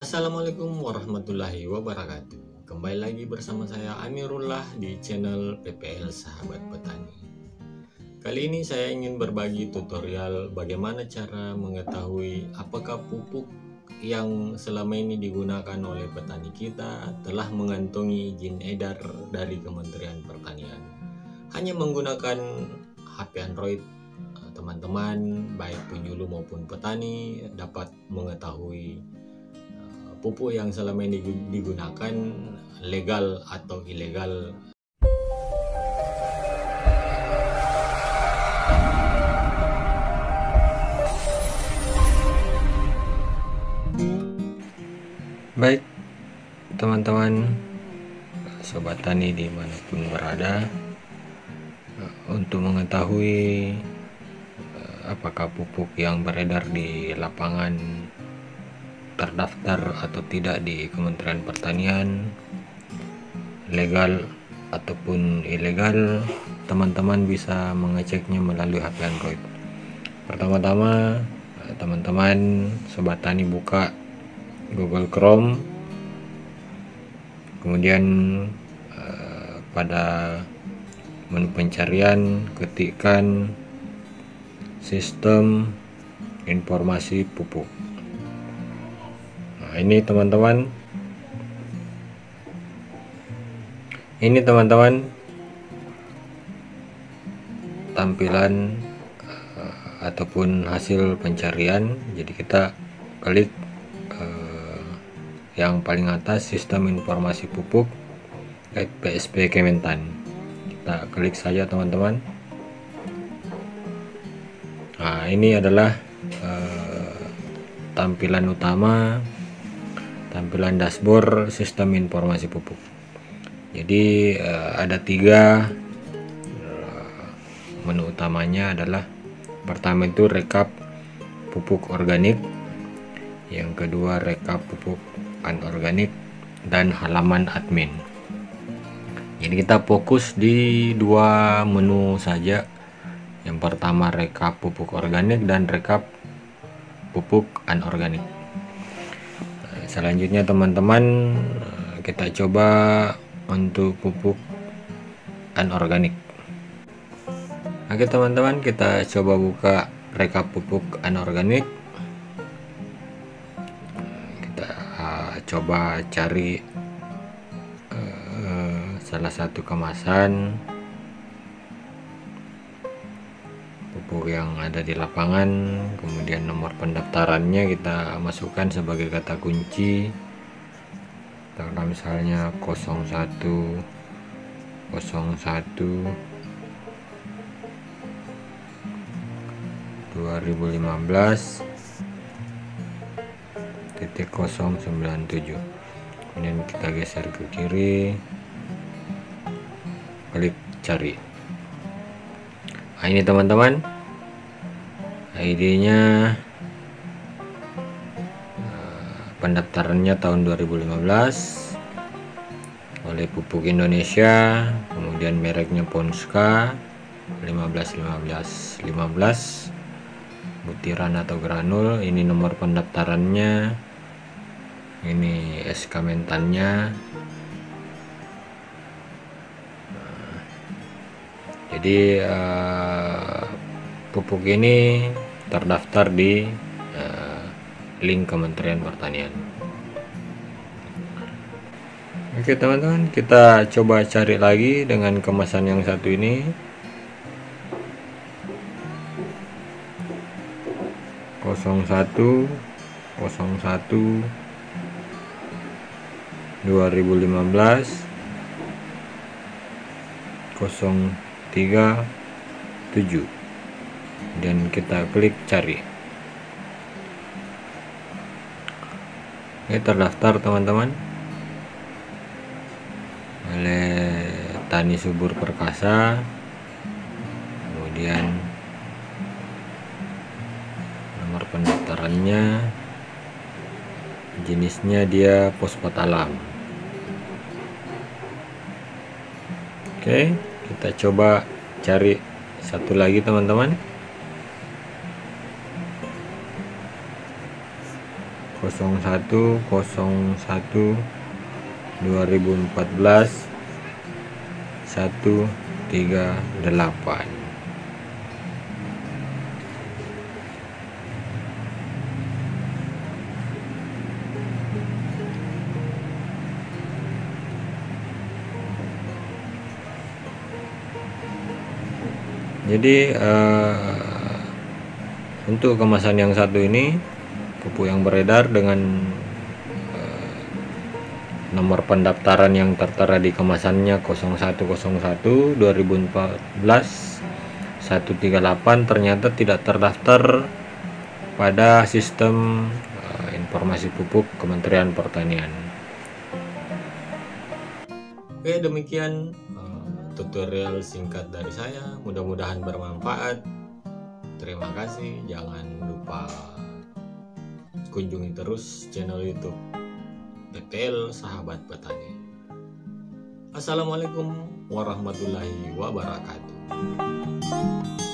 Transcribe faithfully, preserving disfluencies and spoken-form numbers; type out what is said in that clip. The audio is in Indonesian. Assalamualaikum warahmatullahi wabarakatuh. Kembali lagi bersama saya Amirullah di channel P P L Sahabat Petani. Kali ini saya ingin berbagi tutorial bagaimana cara mengetahui apakah pupuk yang selama ini digunakan oleh petani kita telah mengantongi izin edar dari Kementerian Pertanian. Hanya menggunakan H P Android, teman-teman baik penyuluh maupun petani dapat mengetahui pupuk yang selama ini digunakan legal atau ilegal. Baik teman-teman sobat tani dimanapun berada, untuk mengetahui apakah pupuk yang beredar di lapangan terdaftar atau tidak di Kementerian Pertanian, legal ataupun ilegal, teman-teman bisa mengeceknya melalui H P Android. Pertama-tama teman-teman sobat tani buka Google Chrome, kemudian eh, pada menu pencarian ketikkan sistem informasi pupuk. Nah, ini teman-teman ini teman-teman tampilan uh, ataupun hasil pencarian. Jadi kita klik uh, yang paling atas, sistem informasi pupuk B P S P Kementan, kita klik saja teman-teman. Nah, ini adalah uh, tampilan utama, tampilan dashboard sistem informasi pupuk. Jadi ada tiga menu utamanya. Adalah pertama itu rekap pupuk organik, yang kedua rekap pupuk anorganik, dan halaman admin. Jadi kita fokus di dua menu saja, yang pertama rekap pupuk organik dan rekap pupuk anorganik. Selanjutnya teman-teman kita coba untuk pupuk anorganik. Oke teman-teman, kita coba buka rekap pupuk anorganik. Kita uh, coba cari uh, salah satu kemasan pupuk yang ada di lapangan, kemudian nomor pendaftarannya kita masukkan sebagai kata kunci. Kalau misalnya nol satu nol satu, dua ribu lima belas titik nol sembilan tujuh, kemudian kita geser ke kiri, klik cari. Nah, ini teman-teman I D-nya, pendaftarannya tahun dua ribu lima belas oleh Pupuk Indonesia, kemudian mereknya Ponska satu lima satu lima satu lima, butiran atau granul. Ini nomor pendaftarannya, ini S K Mentannya. Jadi uh, pupuk ini terdaftar di uh, link Kementerian Pertanian. Oke teman-teman, kita coba cari lagi dengan kemasan yang satu ini. nol satu nol satu dua ribu lima belas nol tiga tujuh, dan kita klik cari. Ini terdaftar teman-teman oleh Tani Subur Perkasa, kemudian nomor pendaftarannya, jenisnya dia fosfat alam. Oke, kita coba cari satu lagi teman-teman, nol satu nol satu dua ribu empat belas satu tiga delapan. Jadi uh, untuk kemasan yang satu ini, pupuk yang beredar dengan uh, nomor pendaftaran yang tertera di kemasannya nol satu nol satu dua ribu empat belas satu tiga delapan ternyata tidak terdaftar pada sistem uh, informasi pupuk Kementerian Pertanian. Oke, demikian tutorial singkat dari saya, mudah-mudahan bermanfaat. Terima kasih. Jangan lupa kunjungi terus channel YouTube P P L Sahabat Petani. Assalamualaikum warahmatullahi wabarakatuh.